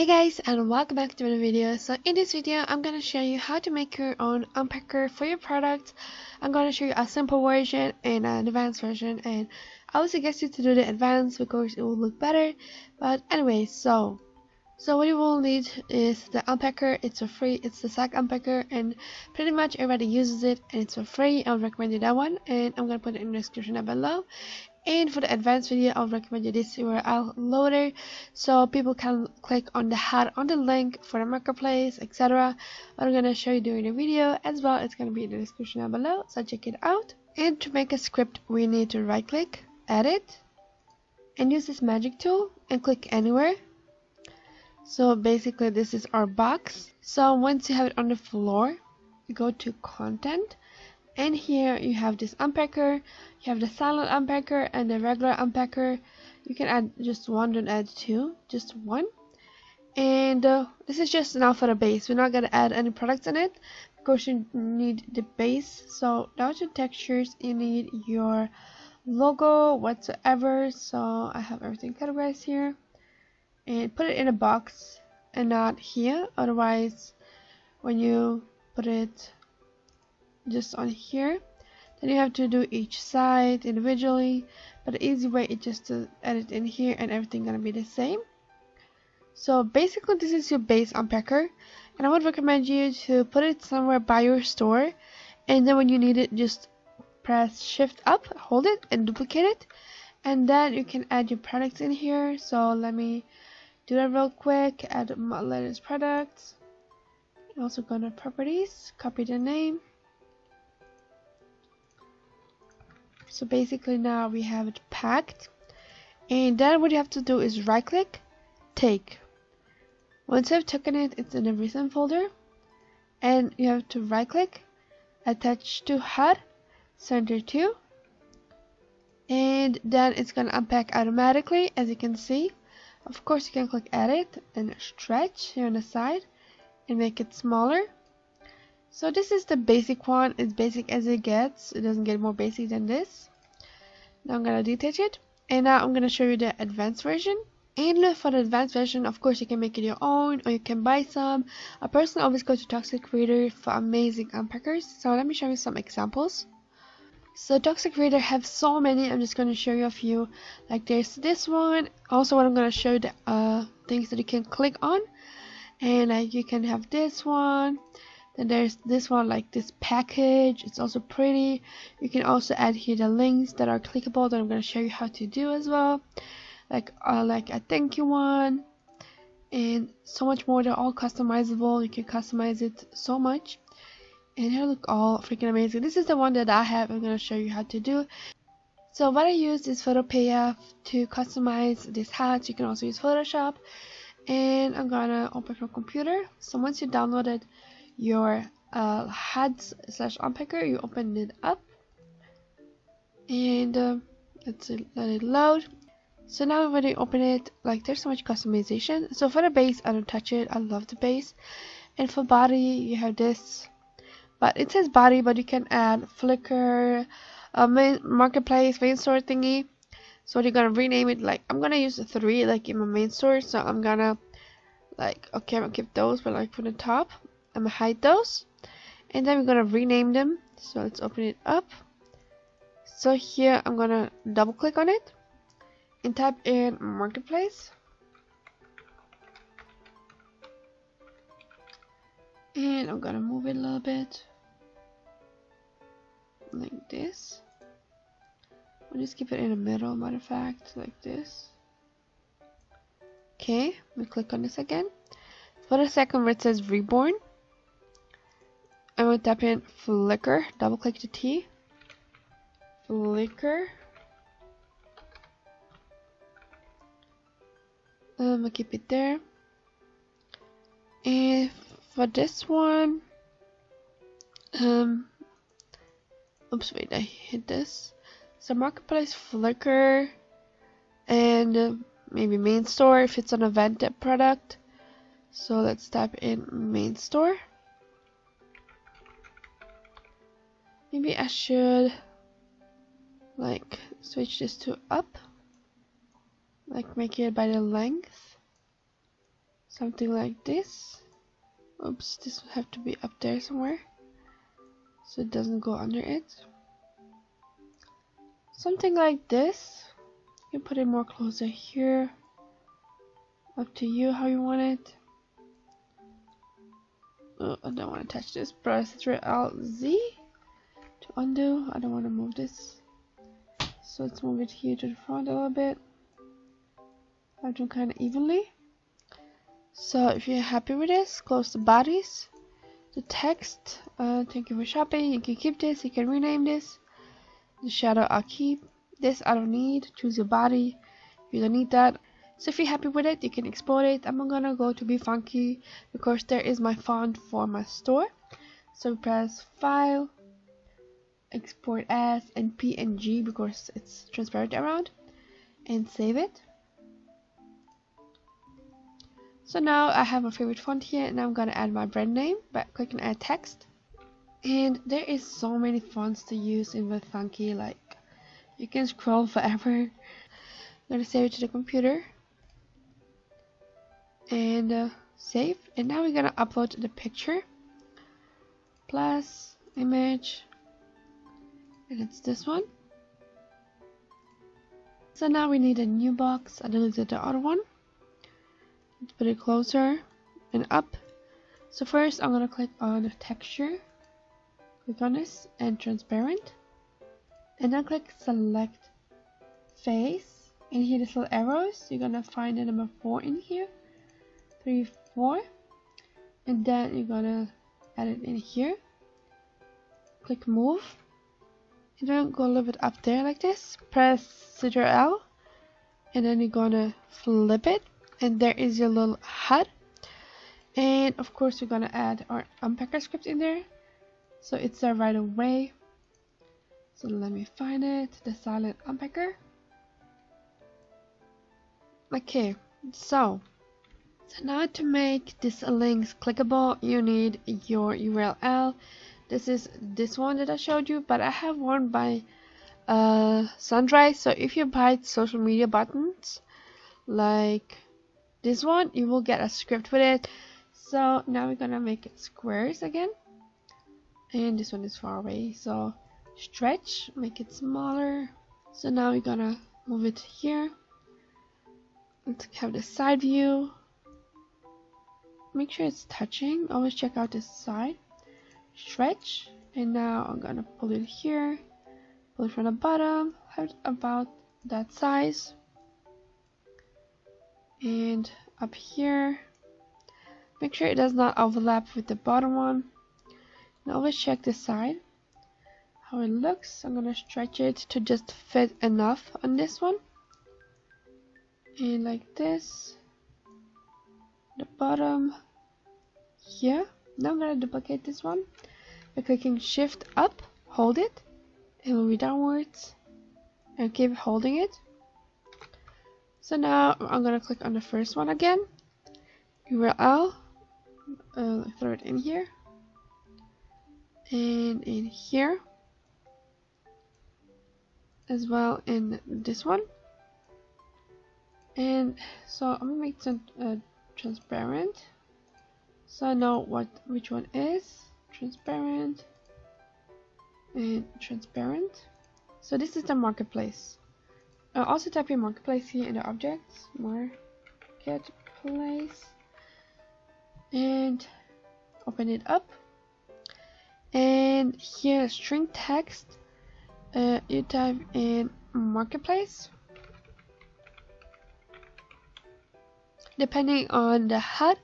Hey guys, and welcome back to another video. So in this video I'm going to show you how to make your own unpacker for your product. I'm going to show you a simple version and an advanced version, and I would suggest you to do the advanced because it will look better. But anyway, so what you will need is the unpacker. It's for free. It's the SAC unpacker, and pretty much everybody uses it, and it's for free. I would recommend you that one, and I'm gonna put it in the description down below. And for the advanced video, I would recommend you this URL loader, so people can click on the head on the link for the marketplace, etc. I'm gonna show you during the video as well. It's gonna be in the description down below, so check it out. And to make a script, we need to right-click, edit, and use this magic tool and click anywhere. So basically this is our box. So once you have it on the floor, you go to content, and here you have this unpacker, you have the silent unpacker and the regular unpacker. You can add just one, don't add two, just one. And this is just now for the base. We're not going to add any products in it because you need the base. So now to textures, you need your logo whatsoever. So I have everything categorized here. And put it in a box and not here, otherwise when you put it just on here, then you have to do each side individually. But the easy way is just to add it in here, and everything gonna be the same. So basically this is your base unpacker, and I would recommend you to put it somewhere by your store, and then when you need it, just press shift up, hold it and duplicate it, and then you can add your products in here. So let me do that real quick. Add my latest products. I'm also going to properties, copy the name. So basically now we have it packed, and then what you have to do is right click, take. Once you have taken it, it's in the recent folder, and you have to right click, attach to HUD, center to, and then it's going to unpack automatically, as you can see. Of course you can click edit and stretch here on the side and make it smaller. So this is the basic one. It's basic as it gets. It doesn't get more basic than this. Now I'm going to detach it, and now I'm going to show you the advanced version. And for the advanced version, of course you can make it your own, or you can buy some. I personally always go to Toxic Creator for amazing unpackers, so let me show you some examples. So Toxic Creator have so many. I'm just going to show you a few. Like there's this one. Also what I'm going to show you the things that you can click on. And like you can have this one. Then there's this one, like this package. It's also pretty. You can also add here the links that are clickable that I'm going to show you how to do as well. Like a thank you one. And so much more. They're all customizable. You can customize it so much. And here look all freaking amazing. This is the one that I have. I'm going to show you how to do. So what I use is Photopea to customize these hats. You can also use Photoshop. And I'm going to open my computer. So once you downloaded your hats/unpacker, you open it up. And let's let it load. So now when you open it, like there's so much customization. So for the base, I don't touch it. I love the base. And for body, you have this. But it says body, but you can add Flickr, marketplace, main store thingy. So you're gonna rename it. Like I'm gonna use the 3 like in my main store. So I'm gonna like, okay, I'm gonna keep those, but like from the top, I'm gonna hide those, and then we're gonna rename them. So let's open it up. So here I'm gonna double click on it and type in marketplace. And I'm gonna move it a little bit like this. We'll just keep it in the middle, matter of fact, like this. Okay, we click on this again. For the second where it says reborn, I'm gonna tap in Flickr, double click the T, Flickr. I'm gonna keep it there. And for this one, oops, wait, I hit this. So marketplace, Flickr, and maybe main store if it's an event product. So let's type in main store. Maybe I should like switch this to up, like make it by the length. something like this. Oops, this will have to be up there somewhere so it doesn't go under it. Something like this. You put it more closer here. Up to you how you want it. Oh, I don't want to touch this. Press Ctrl-Alt-Z to undo. I don't want to move this. So let's move it here to the front a little bit. I'll do kind of evenly. So if you're happy with this, close the bodies. The text, thank you for shopping. You can keep this. You can rename this. The shadow I'll keep. This I don't need. Choose your body. You don't need that. So if you're happy with it, you can export it. I'm gonna go to Befunky because there is my font for my store. So press File, Export As, and PNG because it's transparent around, and save it. So now I have my favorite font here, and I'm gonna add my brand name by clicking Add Text. And there is so many fonts to use in Befunky, like you can scroll forever. I'm gonna save it to the computer. And save, and now we're gonna upload the picture plus image, and it's this one. So now we need a new box. I deleted the other one. Let's put it closer and up. So first I'm gonna click on the texture, click on this and transparent, and then click select face, and here these little arrows, you're gonna find the number 4 in here, 3, 4, and then you're gonna add it in here, click move, and then go a little bit up there like this, press Ctrl-L, and then you're gonna flip it, and there is your little HUD. And of course we're gonna add our unpacker script in there, so it's there right away. So let me find it, the silent unpacker. Okay, so now to make these links clickable, you need your URL. This is this one that I showed you, but I have one by Sunrise. So if you buy social media buttons like this one, you will get a script with it. So now we're gonna make it squares again, and this one is far away, so stretch, make it smaller. So now we're gonna move it here. Let's have the side view. Make sure it's touching, always check out this side, stretch, and now I'm gonna pull it here, pull it from the bottom, have it about that size, and up here, make sure it does not overlap with the bottom one, and always check this side, how it looks. I'm gonna stretch it to just fit enough on this one, and like this, the bottom here. Now I'm gonna duplicate this one by clicking shift up, hold it, and move it downwards, and keep holding it. So now I'm gonna click on the first one again, URL, throw it in here, and in here as well, in this one. And so I'm gonna make some transparent, so I know which one is transparent, and transparent. So this is the marketplace. I'll also type in marketplace here in the objects, marketplace, and open it up, and here string text, you type in marketplace. Depending on the HUD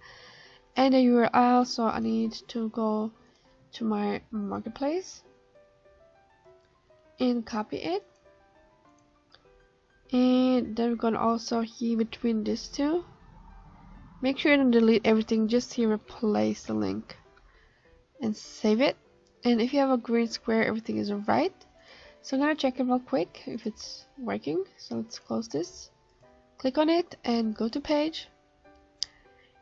and the URL, so I need to go to my marketplace and copy it, and then we're gonna also here between these two, make sure you don't delete everything, just here replace the link and save it. And if you have a green square, everything is right. So I'm gonna check it real quick if it's working, so let's close this, click on it, and go to page.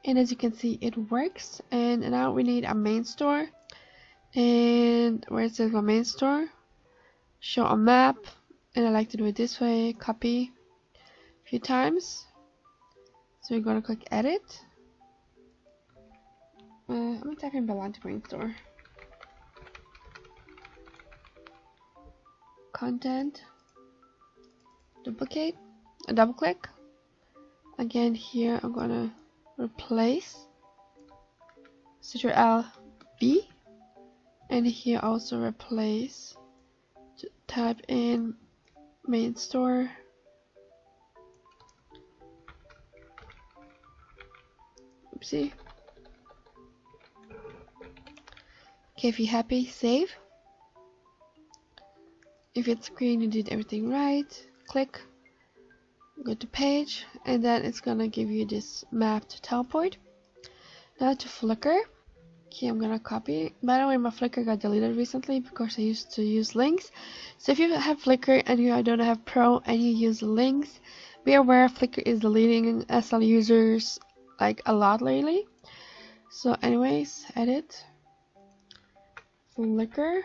And as you can see, it works. And now we need a main store, and where it says my main store, show a map, and I like to do it this way, copy a few times. So we're gonna click edit, I'm gonna type in Ballad to brainstorm. Content. Duplicate. A double click. Again here I'm gonna replace Ctrl B, and here also replace, type in main store oopsie. Okay, if you're happy, save. If it's green, you did everything right. Click, go to page, and then it's gonna give you this map to teleport. Now to Flickr. Okay, I'm gonna copy. By the way, my Flickr got deleted recently because I used to use links. So if you have Flickr and you don't have Pro and you use links, be aware Flickr is deleting SL users like a lot lately. So anyways, edit Flickr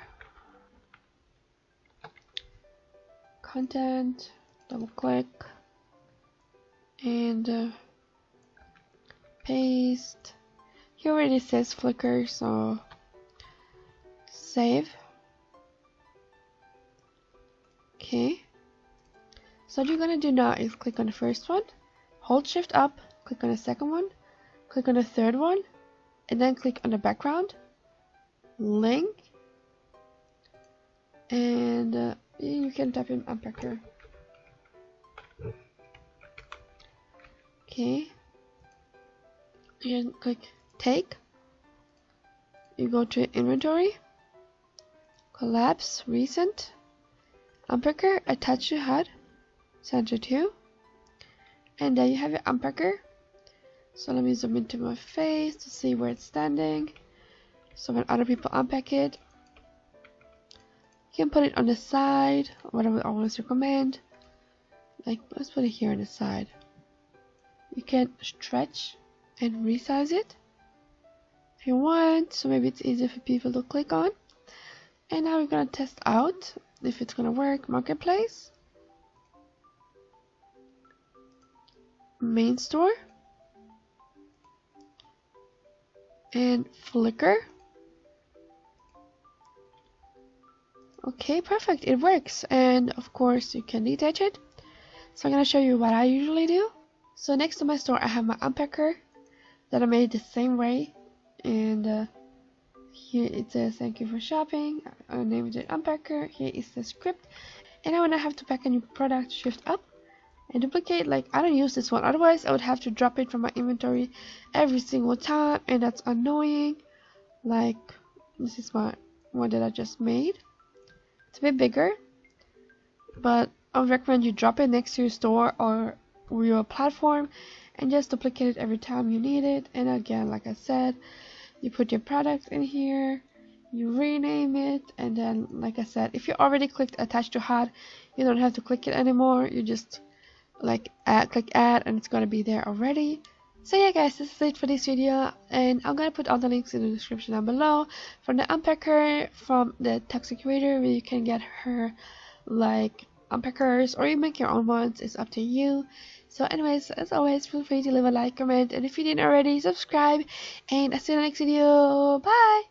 content, double click, and paste. Here already says Flickr, so save. Okay, so what you're gonna do now is click on the first one, hold shift up, click on the second one, click on the third one, and then click on the background link, and you can type in unpacker. Okay, you can click take, you go to inventory, collapse, recent, unpacker, attach to HUD, center to, and there you have your unpacker. So let me zoom into my face to see where it's standing. So when other people unpack it, you can put it on the side, whatever I always recommend. Like, let's put it here on the side. You can stretch and resize it if you want, so maybe it's easier for people to click on. And now we're gonna test out if it's gonna work. Marketplace, main store, and Flickr. Okay, perfect, it works. And of course you can detach it, so I'm gonna show you what I usually do. So next to my store I have my unpacker that I made the same way, and here it says thank you for shopping. I named it unpacker. Here is the script, and now when I have to pack a new product, shift up and duplicate. Like, I don't use this one, otherwise I would have to drop it from my inventory every single time, and that's annoying. Like, this is my one that I just made. It's a bit bigger, but I would recommend you drop it next to your store or your platform and just duplicate it every time you need it. And again, like I said, you put your product in here, you rename it, and then like I said, if you already clicked attach to HUD, you don't have to click it anymore. You just like add, click add, and it's gonna be there already. So yeah guys, this is it for this video, and I'm gonna put all the links in the description down below, from the unpacker, from the Toxic Creator, where you can get her like unpackers, or you make your own ones, it's up to you. So anyways, as always, feel free to leave a like, comment, and if you didn't already, subscribe, and I'll see you in the next video. Bye!